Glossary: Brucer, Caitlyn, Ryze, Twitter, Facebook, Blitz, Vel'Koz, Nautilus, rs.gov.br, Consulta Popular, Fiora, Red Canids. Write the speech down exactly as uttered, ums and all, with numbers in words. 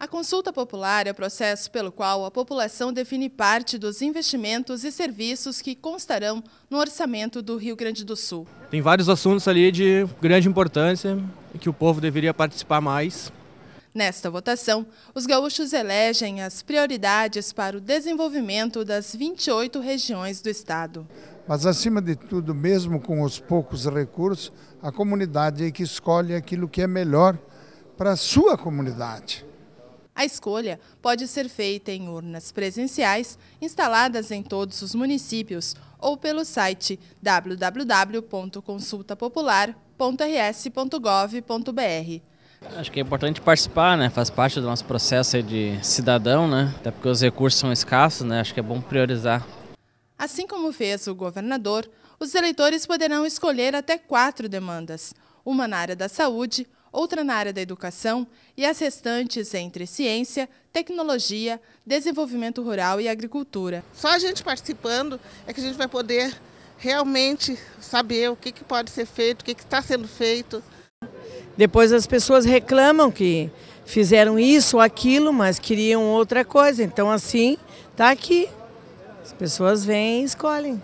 A consulta popular é o processo pelo qual a população define parte dos investimentos e serviços que constarão no orçamento do Rio Grande do Sul. Tem vários assuntos ali de grande importância e que o povo deveria participar mais. Nesta votação, os gaúchos elegem as prioridades para o desenvolvimento das vinte e oito regiões do estado. Mas, acima de tudo, mesmo com os poucos recursos, a comunidade é que escolhe aquilo que é melhor para a sua comunidade. A escolha pode ser feita em urnas presenciais, instaladas em todos os municípios, ou pelo site w w w ponto consulta popular ponto r s ponto gov ponto br. Acho que é importante participar, né? Faz parte do nosso processo de cidadão, né? Até porque os recursos são escassos, né? Acho que é bom priorizar. Assim como fez o governador, os eleitores poderão escolher até quatro demandas, uma na área da saúde, outra na área da educação e as restantes entre ciência, tecnologia, desenvolvimento rural e agricultura. Só a gente participando é que a gente vai poder realmente saber o que pode ser feito, o que está sendo feito. Depois as pessoas reclamam que fizeram isso ou aquilo, mas queriam outra coisa. Então assim, tá aqui. As pessoas vêm e escolhem.